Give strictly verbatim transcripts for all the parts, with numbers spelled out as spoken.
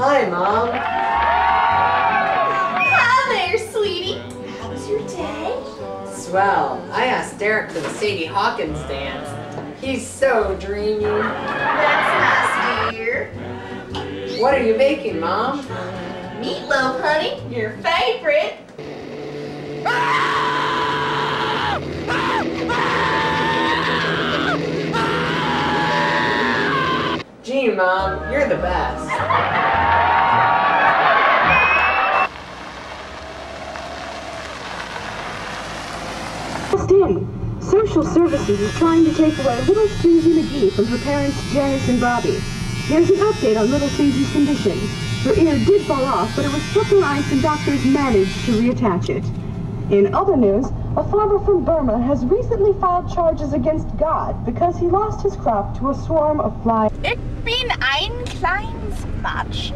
Hi, Mom. Hi there, sweetie. How was your day? Swell. I asked Derek for the Sadie Hawkins dance. He's so dreamy. That's nice, dear. What are you making, Mom? Meatloaf, honey. Your favorite. Gee, Mom, you're the best. Danny, Social Services is trying to take away little Susie McGee from her parents Janice and Bobby. There's an update on little Susie's condition. Her ear did fall off, but it was stabilized and doctors managed to reattach it. In other news, a farmer from Burma has recently filed charges against God because he lost his crop to a swarm of flies. Ich bin ein kleines Matsch.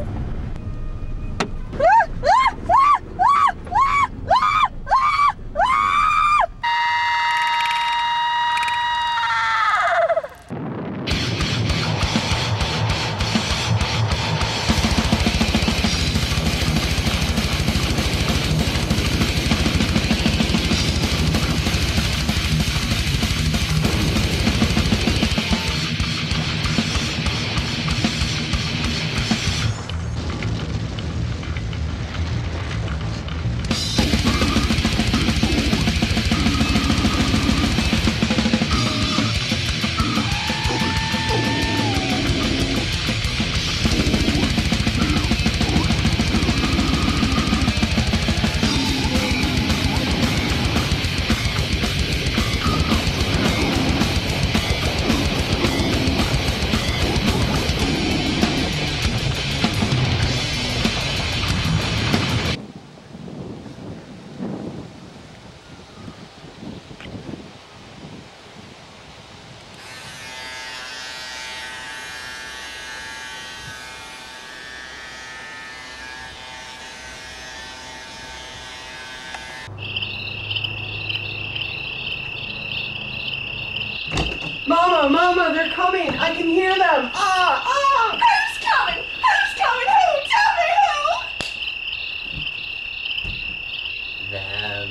Mama, Mama, they're coming. I can hear them. Ah, ah. Who's coming? Who's coming? Who? Tell me who. Them.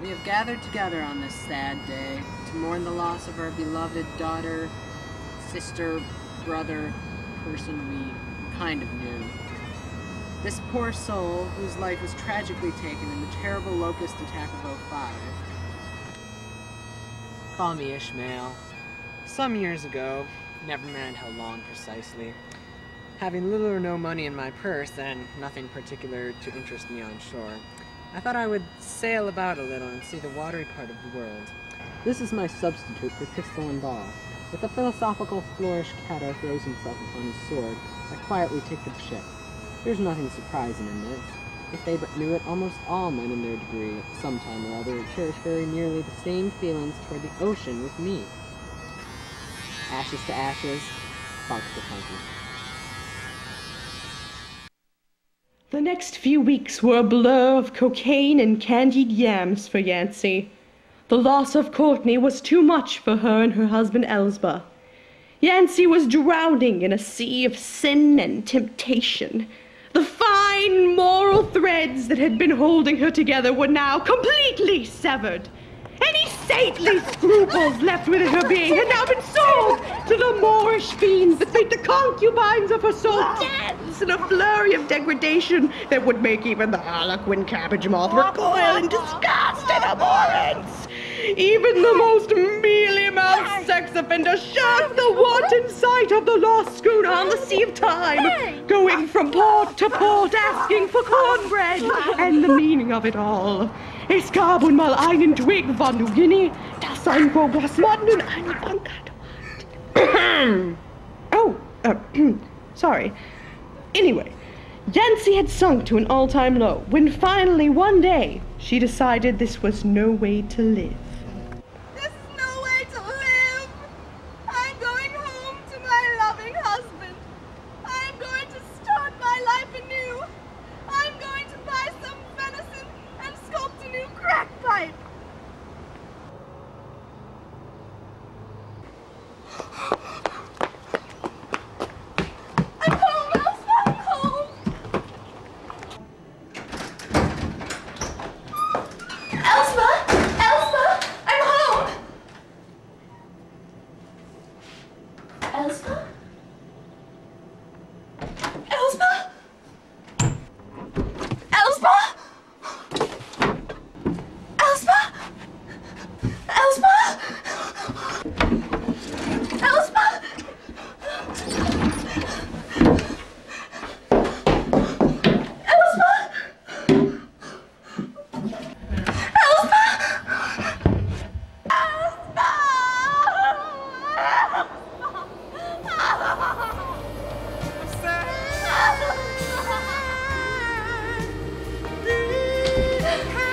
We have gathered together on this sad day to mourn the loss of our beloved daughter, sister, brother, person we kind of knew. This poor soul, whose life was tragically taken in the terrible locust attack of oh five. Call me Ishmael. Some years ago, never mind how long precisely, having little or no money in my purse and nothing particular to interest me on shore, I thought I would sail about a little and see the watery part of the world. This is my substitute for pistol and ball. With a philosophical flourish Cato throws himself upon his sword, I quietly take the ship. There's nothing surprising in this. If they but knew it, almost all men in their degree, sometime or other, cherish very nearly the same feelings toward the ocean with me. Ashes to ashes, funk to funky. The next few weeks were a blur of cocaine and candied yams for Yancy. The loss of Courtney was too much for her and her husband Elsbeth. Yancy was drowning in a sea of sin and temptation. The fine moral threads that had been holding her together were now completely severed. Any saintly scruples left within her being had now been sold to the Moorish fiends that made the concubines of her soul dance in a flurry of degradation that would make even the harlequin cabbage moth recoil in disgust and abhorrence. Even the most mealy-mouthed sex offender shunned the wanton sight of the lost schooner on the sea of time, going from port to port asking for cornbread and the meaning of it all. Es gab einmal einen Twig von New Guinea, das ein Bogas Mann und eine Bankart. Oh, uh, sorry. Anyway, Yancy had sunk to an all-time low when finally one day she decided this was no way to live. This is no way to live! I'm going home to my loving husband. I'm going to start my life anew. I'm going to buy some venison and sculpt a new crack pipe. Hey!